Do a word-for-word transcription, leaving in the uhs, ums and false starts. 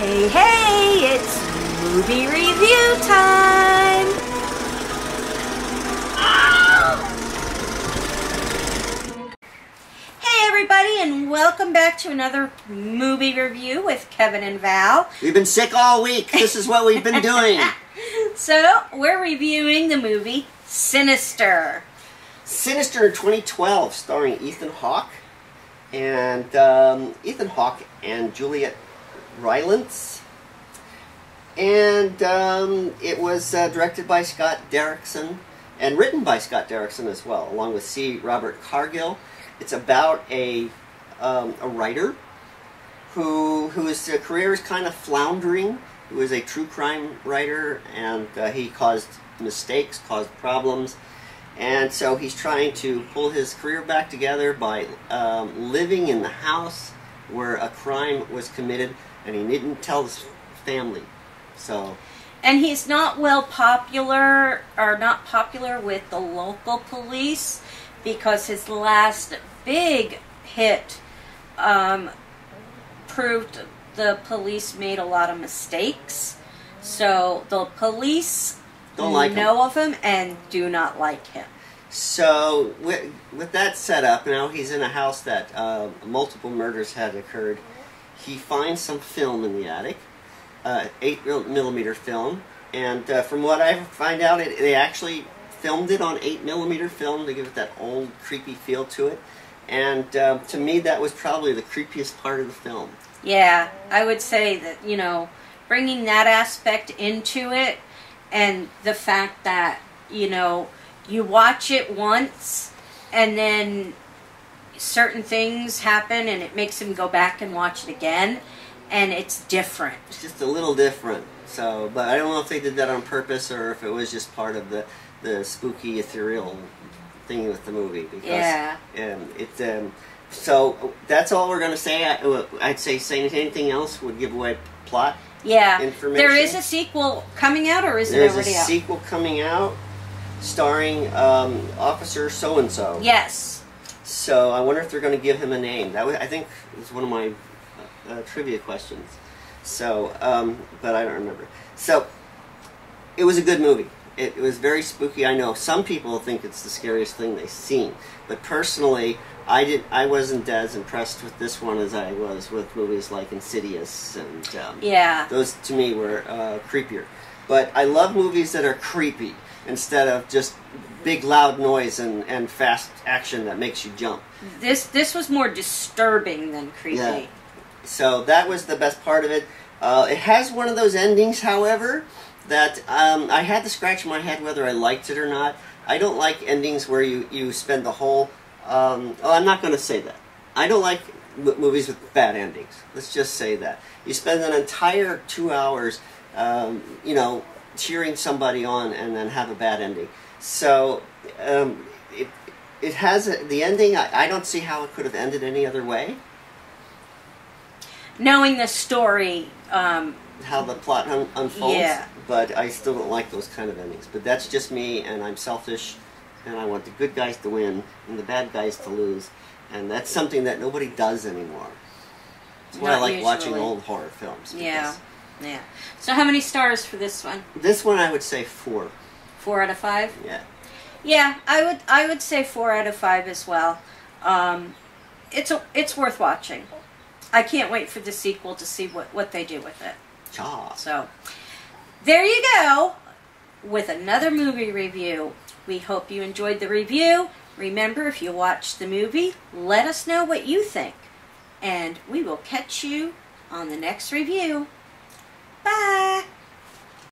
Hey, hey, it's movie review time! Ow! Hey everybody, and welcome back to another movie review with Kevin and Val. We've been sick all week. This is what we've been doing. So, we're reviewing the movie Sinister. Sinister twenty twelve, starring Ethan Hawke. And um, Ethan Hawke and Juliet Rylance, and um, it was uh, directed by Scott Derrickson and written by Scott Derrickson as well, along with C. Robert Cargill. It's about a um, a writer who whose uh, career is kind of floundering. He was a true crime writer, and uh, he caused mistakes, caused problems, and so he's trying to pull his career back together by um, living in the house where a crime was committed, and he didn't tell his family. So, and he's not well popular, or not popular with the local police, because his last big hit um, proved the police made a lot of mistakes. So the police don't like know him. of him and do not like him. So, with, with that set up, now he's in a house that uh, multiple murders had occurred. He finds some film in the attic, uh, eight millimeter film, and uh, from what I find out, it, they actually filmed it on eight millimeter film to give it that old, creepy feel to it, and uh, to me, that was probably the creepiest part of the film. Yeah, I would say that, you know, bringing that aspect into it, and the fact that, you know, you watch it once, and then certain things happen, and it makes him go back and watch it again, and it's different. It's just a little different. So, but I don't know if they did that on purpose or if it was just part of the the spooky, ethereal thing with the movie. Because, yeah. Um, it. Um, so that's all we're gonna say. I, I'd say saying anything else would give away plot. Yeah. Information. There is a sequel coming out, or is there it already out? There's a sequel coming out, starring um, Officer So-and-so. Yes. So I wonder if they're going to give him a name. That was, I think, is one of my uh, uh, trivia questions. So, um, but I don't remember. So it was a good movie. It, it was very spooky. I know some people think it's the scariest thing they've seen, but personally, I did. I wasn't as impressed with this one as I was with movies like Insidious and um, yeah, those to me were uh, creepier. But I love movies that are creepy, instead of just big loud noise and, and fast action that makes you jump. This this was more disturbing than creepy. Yeah. So that was the best part of it. Uh, it has one of those endings, however, that um, I had to scratch my head whether I liked it or not. I don't like endings where you, you spend the whole... Um, oh, I'm not going to say that. I don't like movies with bad endings. Let's just say that. You spend an entire two hours, um, you know, cheering somebody on and then have a bad ending. So um, it it has a, the ending. I, I don't see how it could have ended any other way. Knowing the story, um, how the plot un unfolds, yeah. But I still don't like those kind of endings. But that's just me, and I'm selfish, and I want the good guys to win and the bad guys to lose, and that's something that nobody does anymore. That's why I like watching old horror films. Yeah. Yeah. So how many stars for this one? This one I would say four. Four out of five? Yeah. Yeah, I would I would say four out of five as well. Um, it's a, it's worth watching. I can't wait for the sequel to see what, what they do with it. Cha. So there you go with another movie review. We hope you enjoyed the review. Remember, if you watched the movie, let us know what you think. And we will catch you on the next review. Bye.